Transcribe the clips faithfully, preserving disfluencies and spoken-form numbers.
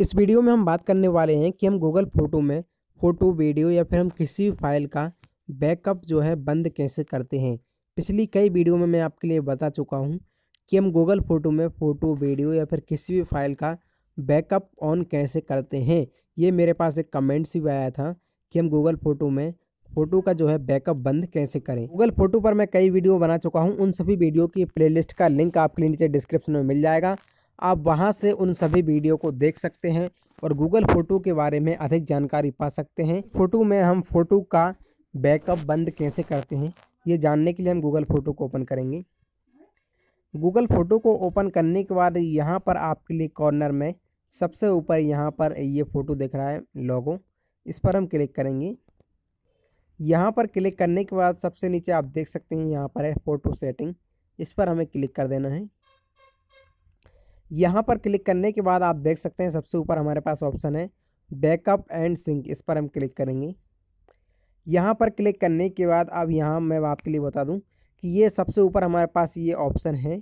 इस वीडियो में हम बात करने वाले हैं कि हम गूगल फ़ोटो में फ़ोटो, वीडियो या फिर हम किसी भी फाइल का बैकअप जो है बंद कैसे करते हैं। पिछली कई वीडियो में मैं आपके लिए बता चुका हूं कि हम गूगल फ़ोटो में फ़ोटो, वीडियो या फिर किसी भी फाइल का बैकअप ऑन कैसे करते हैं। ये मेरे पास एक कमेंट्स भी आया था कि हम गूगल फ़ोटो में फ़ोटो का जो है बैकअप बंद कैसे करें। गूगल फ़ोटो पर मैं कई वीडियो बना चुका हूँ, उन सभी वीडियो की प्लेलिस्ट का लिंक आपके नीचे डिस्क्रिप्शन में मिल जाएगा, आप वहां से उन सभी वीडियो को देख सकते हैं और गूगल फ़ोटो के बारे में अधिक जानकारी पा सकते हैं। फ़ोटो में हम फ़ोटो का बैकअप बंद कैसे करते हैं, ये जानने के लिए हम गूगल फ़ोटो को ओपन करेंगे। गूगल फ़ोटो को ओपन करने के बाद यहाँ पर आपके लिए कॉर्नर में सबसे ऊपर यहाँ पर ये फ़ोटो दिख रहा है लोगो, इस पर हम क्लिक करेंगे। यहाँ पर क्लिक करने के बाद सबसे नीचे आप देख सकते हैं यहाँ पर है फ़ोटो सेटिंग, इस पर हमें क्लिक कर देना है। यहाँ पर क्लिक करने के बाद आप देख सकते हैं सबसे ऊपर हमारे पास ऑप्शन है बैकअप एंड सिंक, इस पर हम क्लिक करेंगे। यहाँ पर क्लिक करने के बाद अब यहाँ मैं आपके लिए बता दूं कि ये सबसे ऊपर हमारे पास ये ऑप्शन है।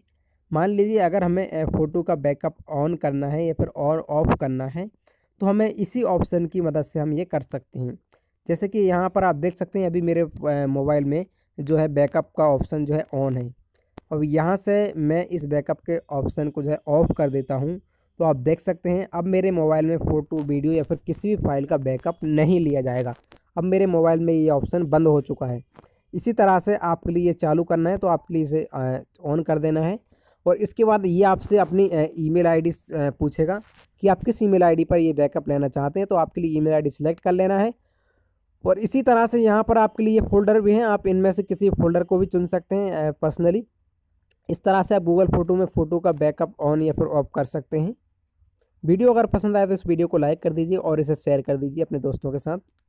मान लीजिए अगर हमें फ़ोटो का बैकअप ऑन करना है या फिर और ऑफ करना है तो हमें इसी ऑप्शन की मदद से हम ये कर सकते हैं। जैसे कि यहाँ पर आप देख सकते हैं अभी मेरे मोबाइल में जो है बैकअप का ऑप्शन जो है ऑन है। अब यहाँ से मैं इस बैकअप के ऑप्शन को जो है ऑफ़ कर देता हूँ तो आप देख सकते हैं अब मेरे मोबाइल में फ़ोटो, वीडियो या फिर किसी भी फाइल का बैकअप नहीं लिया जाएगा। अब मेरे मोबाइल में ये ऑप्शन बंद हो चुका है। इसी तरह से आपके लिए चालू करना है तो आपके लिए इसे ऑन कर देना है और इसके बाद ये आपसे अपनी ईमेल आईडी पूछेगा कि आप किस ईमेल आईडी पर ये बैकअप लेना चाहते हैं, तो आपके लिए ईमेल आईडी सिलेक्ट कर लेना है। और इसी तरह से यहाँ पर आपके लिए फ़ोल्डर भी हैं, आप इनमें से किसी फ़ोल्डर को भी चुन सकते हैं पर्सनली। इस तरह से आप गूगल फ़ोटो में फ़ोटो का बैकअप ऑन या फिर ऑफ कर सकते हैं। वीडियो अगर पसंद आए तो इस वीडियो को लाइक कर दीजिए और इसे शेयर कर दीजिए अपने दोस्तों के साथ।